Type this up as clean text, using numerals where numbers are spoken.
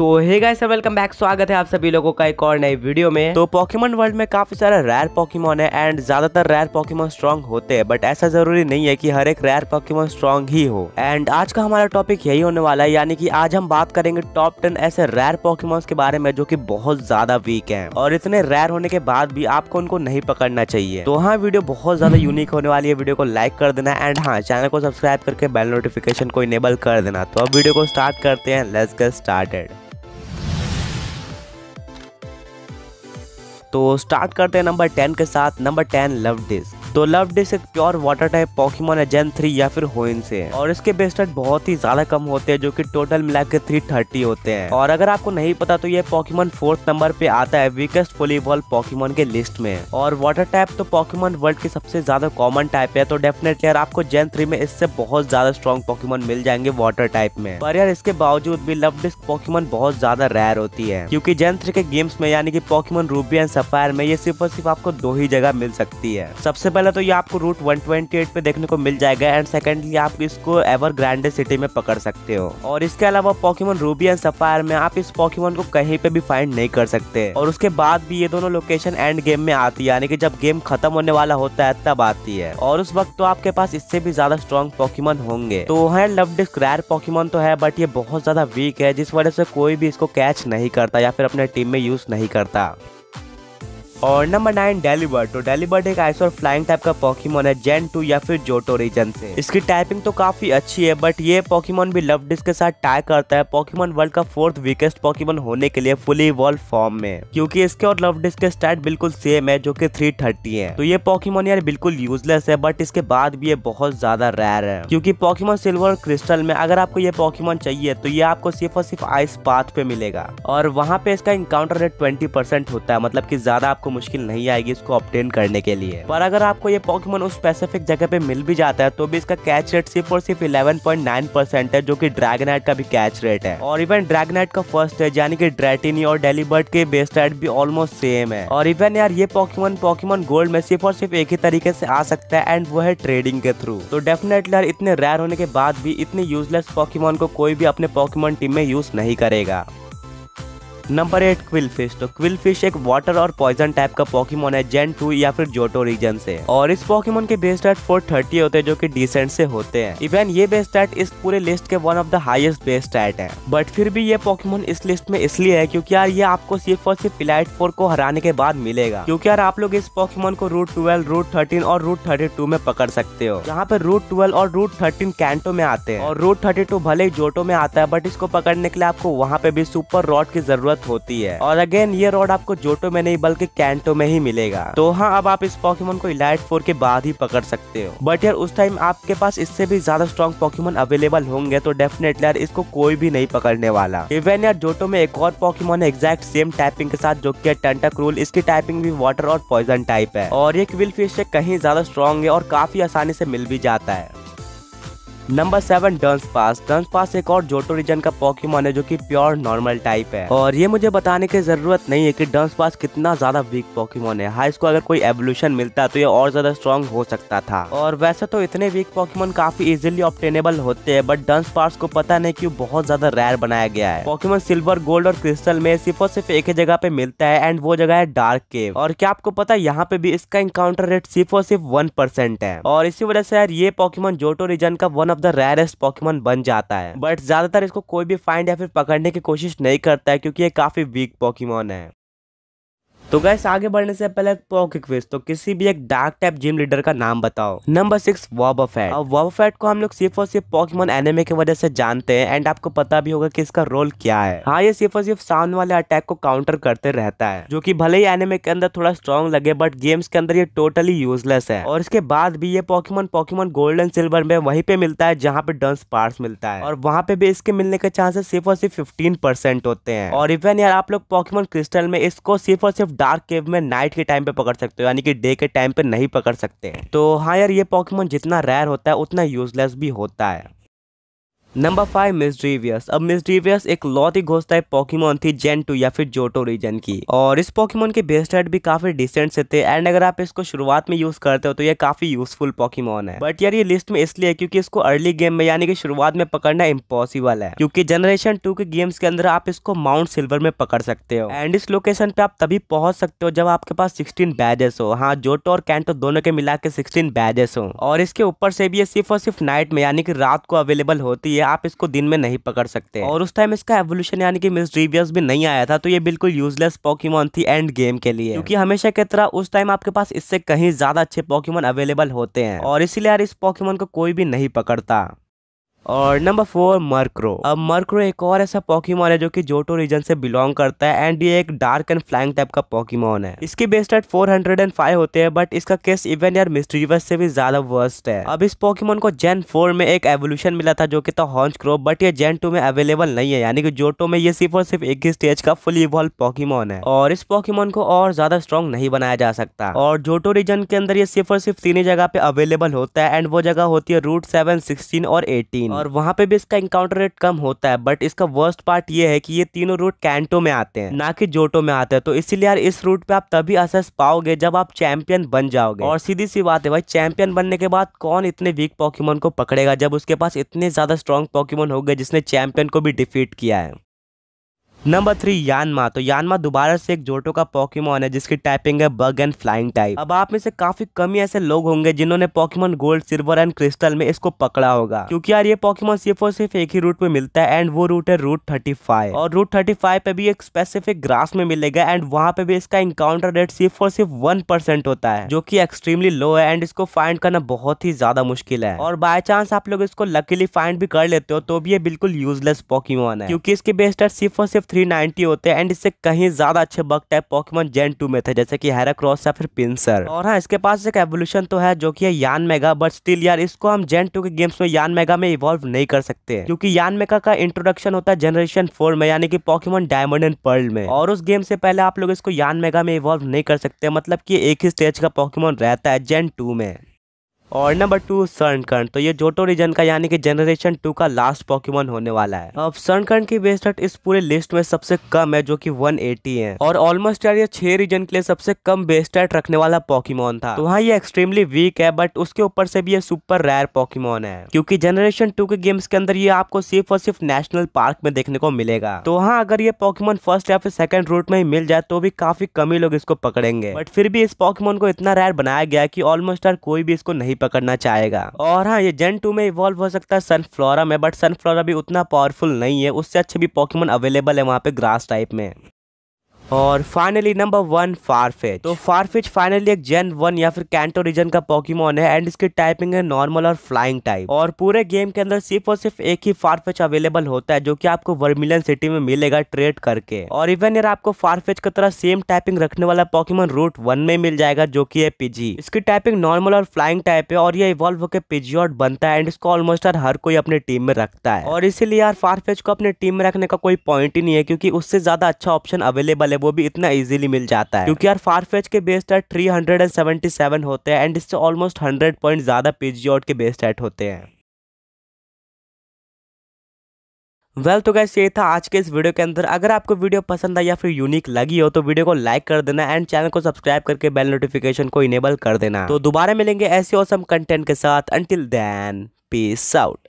हे guys welcome back, स्वागत है आप सभी लोगों का एक और नई वीडियो में। तो पॉकीमोन वर्ल्ड में काफी सारे रेयर पॉकीमोन है एंड ज्यादातर रेयर पॉकीमोन स्ट्रांग होते हैं, बट ऐसा जरूरी नहीं है कि हर एक रेयर पॉकीमोन स्ट्रांग ही हो। एंड आज का हमारा टॉपिक यही होने वाला है, यानी कि आज हम बात करेंगे टॉप 10 ऐसे रेयर पॉकीमोन के बारे में जो की बहुत ज्यादा वीक है और इतने रेयर होने के बाद भी आपको उनको नहीं पकड़ना चाहिए। तो हाँ, वीडियो बहुत ज्यादा यूनिक होने वाली है, वीडियो को लाइक कर देना एंड हाँ, चैनल को सब्सक्राइब करके बेल नोटिफिकेशन को इनेबल कर देना। तो अब वीडियो को स्टार्ट करते हैं, लेट्स गेट स्टार्टेड। तो स्टार्ट करते हैं नंबर 10 के साथ। Number 10 Luvdisc. तो लवडिस्क एक प्योर वाटर टाइप पॉकीमोन है जेन 3 या फिर होइन से, और इसके बेस्टेड बहुत ही ज्यादा कम होते हैं जो कि टोटल मिला के 330 होते हैं। और अगर आपको नहीं पता तो ये पॉकीमोन 4th नंबर पे आता है वीकेस्ट फुली इवॉल्व पॉकीमोन के लिस्ट में। और वाटर टाइप तो पॉकीमोन वर्ल्ड की सबसे ज्यादा कॉमन टाइप है, तो डेफिनेटली आपको जेन 3 में इससे बहुत ज्यादा स्ट्रॉन्ग पॉकीमोन मिल जाएंगे वाटर टाइप में। पर यार इसके बावजूद भी लवडिस्क पॉकीमोन बहुत ज्यादा रेयर होती है, क्योंकि जेन 3 के गेम्स में यानी कि पॉकीमोन रूबी एंड सफायर में ये सिर्फ और सिर्फ आपको दो ही जगह मिल सकती है। सबसे पहले तो ये आपको रूट 128 पे देखने को मिल जाएगा एंड सेकेंडली आप इसको एवरग्रैंडे सिटी में पकड़ सकते हो। और इसके अलावा पॉकीमोन रूबी एंड सफायर में आप इस पॉकीमोन को कहीं पे भी फाइंड नहीं कर सकते, और उसके बाद भी ये दोनों लोकेशन एंड गेम में आती है, यानी कि जब गेम खत्म होने वाला होता है तब आती है, और उस वक्त तो आपके पास इससे भी ज्यादा स्ट्रॉन्ग पॉकीमोन होंगे। तो है लवडिस्क रेयर पॉकीमोन तो है, बट ये बहुत ज्यादा वीक है, जिस वजह से कोई भी इसको कैच नहीं करता या फिर अपने टीम में यूज नहीं करता। और नंबर 9 डेलीबर्ड। तो डेलीबर्ड एक आइस और फ्लाइंग टाइप का पॉकीमोन है जेन 2 या फिर जोटो रीजन से। इसकी टाइपिंग तो काफी अच्छी है, बट ये पॉकीमोन भी लवडिस्क के साथ टाई करता है पॉकीमोन वर्ल्ड का 4th वीकेस्ट पॉकीमोन होने के लिए फुली इवॉल्व फॉर्म में, क्योंकि इसके और लवडिस्क के स्टैट बिल्कुल सेम है जो कि 330 है। तो ये पॉकीमोन यार बिल्कुल यूजलेस है, बट इसके बाद भी ये बहुत ज्यादा रेयर है, क्योंकि पॉकीमोन सिल्वर और क्रिस्टल में अगर आपको ये पॉकीमोन चाहिए तो ये आपको सिर्फ और सिर्फ आइस पाथ पे मिलेगा, और वहाँ पे इसका इनकाउंटर रेट 20% होता है, मतलब की ज्यादा मुश्किल नहीं आएगी इसको ऑब्टेन करने के लिए। पर अगर आपको ये पॉकीमोन उस स्पेसिफिक जगह पे मिल भी जाता है तो भी इसका कैच रेट सिर्फ और सिर्फ 11.9% है, जो कि ड्रैगनाइट का भी कैच रेट है, और इवन ड्रैगनाइट का फर्स्ट है यानी कि ड्रैटिनी और डेलीबर्ड के बेस रेट भी ऑलमोस्ट सेम है। और इवन यार ये पॉकीमोन पॉकीमोन गोल्ड में सिर्फ और सिर्फ एक ही तरीके से आ सकता है एंड वो है ट्रेडिंग के थ्रू। तो डेफिनेटली यार इतने रेयर होने के बाद भी इतने यूजलेस पॉकीमोन को कोई भी अपने पॉकीमोन टीम में यूज नहीं करेगा। Number 8 Qwilfish. तो क्विलफिश एक वाटर और पॉइजन टाइप का पॉकीमोन है जेन 2 या फिर जोटो रीजन से, और इस पॉकीमोन के बेस स्टैट 430 होते हैं जो कि डिसेंट से होते हैं। इवन ये बेस स्टैट इस पूरे लिस्ट के one of the highest base stat है, बट फिर भी ये पॉकीमोन इस लिस्ट में इसलिए है क्योंकि यार ये आपको सिर्फ और सिर्फ इलाइट 4 को हराने के बाद मिलेगा, क्योंकि यार आप लोग इस पॉकीमोन को रूट 12, रूट 13 और रूट 32 में पकड़ सकते हो, जहाँ पे रूट 12 और रूट 13 कैंटो में आते हैं, और रूट 32 भले ही जोटो में आता है, बट इसको पकड़ने के लिए आपको वहाँ पे भी सुपर रॉड की जरूरत होती है, और अगेन ये रोड आपको जोटो में नहीं बल्कि कैंटो में ही मिलेगा। तो हाँ, अब आप इस पॉकीमोन को इलाइट 4 के बाद ही पकड़ सकते हो, बट यार उस टाइम आपके पास इससे भी ज्यादा स्ट्रॉन्ग पॉकीमोन अवेलेबल होंगे, तो डेफिनेटली यार इसको कोई भी नहीं पकड़ने वाला। इवन यार जोटो में एक और पॉकीमोन है एग्जैक्ट सेम टाइपिंग के साथ जो कि टेंटाकूल, इसकी टाइपिंग भी वाटर और पॉइजन टाइप है, और ये क्विलफिश से कहीं ज्यादा स्ट्रॉन्ग है और काफी आसानी से मिल भी जाता है। Number 7 Dunsparce. डंसपार्स एक और जोटो रीजन का पॉकीमोन है जो कि प्योर नॉर्मल टाइप है, और ये मुझे बताने की जरूरत नहीं है कि डंसपार्स कितना ज्यादा वीक पॉकीमोन है। हाँ, इसको अगर कोई एवोल्यूशन मिलता तो ये और ज्यादा स्ट्रॉन्ग हो सकता था, और वैसे तो इतने वीक पॉकीमोन काफी इजीली ऑब्टेनेबल होते हैं, बट डंसपार्स को पता नहीं क्यों बहुत ज्यादा रेयर बनाया गया है। पॉकीमोन सिल्वर गोल्ड और क्रिस्टल में सिर्फ और सिर्फ एक ही जगह पे मिलता है एंड वो जगह है डार्क केव, और क्या आपको पता यहाँ पे भी इसका इनकाउंटर रेट सिर्फ और सिर्फ 1% है, और इसी वजह से यार ये पॉकीमोन जोटो रीजन का वन द रेयरेस्ट पॉकीमोन बन जाता है, बट ज्यादातर इसको कोई भी फाइंड या फिर पकड़ने की कोशिश नहीं करता है क्योंकि ये काफी वीक पॉकीमोन है। तो गाइस आगे बढ़ने से पहले एक पॉकी क्विज। तो किसी भी एक डार्क टाइप जिम लीडर का नाम बताओ। Number 6 Wobbuffet. अब वॉबफेट को हम लोग सिर्फ और सिर्फ पॉकीमोन एनिमे की वजह से जानते हैं एंड आपको पता भी होगा कि इसका रोल क्या है। हाँ, ये सिर्फ और सिर्फ साउंड वाले अटैक को काउंटर करते रहता है, जो कि भले ही एनिमे के अंदर थोड़ा स्ट्रॉन्ग लगे बट गेम्स के अंदर ये टोटली यूजलेस है। और इसके बाद भी ये Pokemon Pokemon Gold and Silver में वहीं पे मिलता है जहाँ पे डंसपार्स मिलता है, और वहाँ पे भी इसके मिलने के चांसेस सिर्फ और सिर्फ 15% होते हैं। और इवन यार आप लोग पॉकीमोन क्रिस्टल में इसको सिर्फ और सिर्फ डार्क केव में नाइट के टाइम पे पकड़ सकते हो, यानी कि डे के टाइम पे नहीं पकड़ सकते। तो हाँ यार ये पॉकीमोन जितना रेयर होता है उतना यूजलेस भी होता है। Number 5 Misdreavus. अब मिस्ड्रीवियस एक लौती घोषदायक पोकेमॉन थी जेन 2 या फिर जोटो रीजन की, और इस पोकेमॉन के बेस रेट भी काफी डिसेंट से थे एंड अगर आप इसको शुरुआत में यूज करते हो तो ये काफी यूजफुल पोकेमॉन है। बट यार ये लिस्ट में इसलिए क्योंकि इसको अर्ली गेम में यानी कि शुरुआत में पकड़ना इम्पॉसिबल है, क्योंकि जनरेशन 2 के गेम्स के अंदर आप इसको माउंट सिल्वर में पकड़ सकते हो एंड इस लोकेशन पे आप तभी पहुंच सकते हो जब आपके पास 16 बैजेस हो। हाँ, जोटो और कैंटो दोनों के मिला के 16 बैजेस हो, और इसके ऊपर से भी ये सिर्फ और सिर्फ नाइट में यानी कि रात को अवेलेबल होती है, आप इसको दिन में नहीं पकड़ सकते। और उस टाइम इसका एवोल्यूशन यानी कि मिस्ड्रीवियस भी नहीं आया था, तो ये बिल्कुल यूजलेस पोकेमॉन थी एंड गेम के लिए, क्योंकि हमेशा की तरह उस टाइम आपके पास इससे कहीं ज्यादा अच्छे पोकेमॉन अवेलेबल होते हैं और इसीलिए यार इस पोकेमॉन को कोई भी नहीं पकड़ता। और नंबर 4 मर्करो। अब मर्करो एक और ऐसा पॉकीमॉन है जो कि जोटो रीजन से बिलोंग करता है एंड ये एक डार्क एंड फ्लाइंग टाइप का पॉकीमॉन है। इसकी बेस रेट 405 होते हैं, बट इसका केस इवन यार मिस्ट्रीवियस से भी ज्यादा वर्स्ट है। अब इस पॉकीमॉन को जेन 4 में एक एवोल्यूशन मिला था जो कि था हॉन्चक्रो, बट ये जेन 2 में अवेलेबल नहीं है, यानी कि जोटो में ये सिर्फ और सिर्फ एक ही स्टेज का फुल इवॉल्व पॉकीमॉन है और इस पॉकीमॉन को और ज्यादा स्ट्रॉन्ग नहीं बनाया जा सकता। और जोटो रीजन के अंदर ये सिर्फ और सिर्फ 3 ही जगह पे अवेलेबल होता है एंड वो जगह होती है रूट 7, 16 और 18, और वहाँ पे भी इसका इंकाउंटर रेट कम होता है। बट इसका वर्स्ट पार्ट ये है कि ये तीनों रूट कैंटो में आते हैं ना कि जोटो में आते हैं, तो इसीलिए यार इस रूट पे आप तभी असेस पाओगे जब आप चैंपियन बन जाओगे। और सीधी सी बात है भाई, चैंपियन बनने के बाद कौन इतने वीक पॉकीमोन को पकड़ेगा जब उसके पास इतने ज्यादा स्ट्रॉन्ग पॉकीमोन हो गए जिसने चैंपियन को भी डिफीट किया है। Number 3 Yanma. तो यानमा दोबारा से एक जोटो का पॉकीमॉन है जिसकी टाइपिंग है बग एंड फ्लाइंग टाइप। अब आप में से काफी कम ही ऐसे लोग होंगे जिन्होंने Pokemon Gold, Silver and Crystal में इसको पकड़ा होगा, क्योंकि यार ये पॉकीमॉन सिर्फ और सिर्फ एक ही रूट पे मिलता है एंड वो रूट है रूट 35, और रूट 35 पे भी एक स्पेसिफिक ग्रास में मिलेगा एंड वहाँ पे भी इसका इंकाउंटर रेट सिर्फ और सिर्फ 1% होता है, जो की एक्सट्रीमली लो है एंड इसको फाइंड करना बहुत ही ज्यादा मुश्किल है। और बाय चांस आप लोग इसको लकीली फाइंड भी कर लेते हो तो भी ये बिल्कुल यूजलेस पॉकीमॉन है, क्योंकि इसके बेस रेट सिर्फ और सिर्फ 390 होते हैं एंड इससे कहीं ज्यादा अच्छे बग टाइप पॉकीमॉन जेन 2 में थे जैसे कि हेराक्रॉस या फिर पिंसर। और हाँ, इसके पास एक एवोल्यूशन तो है जो कि है यानमेगा, बट स्टिल यार इसको हम जेन 2 के गेम्स में यानमेगा में इवॉल्व नहीं कर सकते, क्योंकि यानमेगा का इंट्रोडक्शन होता है जनरेशन 4 में यानी कि पॉकीमॉन डायमंड एंड पर्ल में, और उस गेम से पहले आप लोग इसको यानमेगा में इवॉल्व नहीं कर सकते, मतलब की एक ही स्टेज का पॉकीमॉन रहता है जेन 2 में। और नंबर 2 सनकर्न। तो ये जोटो रीजन का यानी कि जनरेशन 2 का लास्ट पॉकीमॉन होने वाला है। अब सनकर्न की बेस रेट इस पूरे लिस्ट में सबसे कम है जो कि 180 है, और ऑलमोस्ट यार ये 6 रीजन के लिए सबसे कम बेस रेट रखने वाला पॉकीमॉन था, तो हाँ ये एक्सट्रीमली वीक है, बट उसके ऊपर से भी ये सुपर रेयर पॉकीमॉन है, क्योंकि जनरेशन 2 के गेम्स के अंदर ये आपको सिर्फ और सिर्फ नेशनल पार्क में देखने को मिलेगा। तो हाँ, अगर ये पॉकीमॉन फर्स्ट या फिर सेकंड रूट में ही मिल जाए तो भी काफी कम ही लोग इसको पकड़ेंगे, बट फिर भी इस पॉकीमॉन को इतना रेयर बनाया गया है कि ऑलमोस्ट यार कोई भी इसको नहीं पकड़ना चाहेगा। और हाँ, ये जेन 2 में इवॉल्व हो सकता है सनफ्लोरा में, बट सनफ्लोरा भी उतना पावरफुल नहीं है, उससे अच्छे भी पॉकीमॉन अवेलेबल है वहाँ पे ग्रास टाइप में। और फाइनली नंबर 1 फारफेच। तो फारफेच फाइनली एक जेन 1 या फिर कैंटो रीजन का पॉकीमॉन है एंड इसकी टाइपिंग है नॉर्मल और फ्लाइंग टाइप, और पूरे गेम के अंदर सिर्फ और सिर्फ एक ही फारफेच अवेलेबल होता है जो कि आपको वर्मिलियन सिटी में मिलेगा ट्रेड करके, और इवन यार आपको फारफेच की तरह सेम टाइपिंग रखने वाला पॉकीमॉन रूट 1 में मिल जाएगा जो की है पिजी। इसकी टाइपिंग नॉर्मल और फ्लाइंग टाइप है और ये इवॉल्व होकर पिजियोट बनता है एंड इसको ऑलमोस्ट हर कोई अपने टीम में रखता है, और इसीलिए यार फारफेच को अपने टीम में रखने का कोई पॉइंट ही नहीं है, क्योंकि उससे ज्यादा अच्छा ऑप्शन अवेलेबल है वो भी इतना इजीली मिल जाता है, क्योंकि यार फारफेच के बेस रेट 377 होते हैं एंड इससे ऑलमोस्ट 100 पॉइंट ज्यादा पिजियोट के बेस रेट होते हैं। वेल तो गाइस ये था आज के इस वीडियो के अंदर। अगर आपको वीडियो पसंद आई या फिर यूनिक लगी हो तो वीडियो को लाइक कर देना एंड चैनल को सब्सक्राइब करके बेल नोटिफिकेशन को इनेबल कर देना। तो दोबारा मिलेंगे ऐसे ऑसम कंटेंट के साथ। Until then peace out.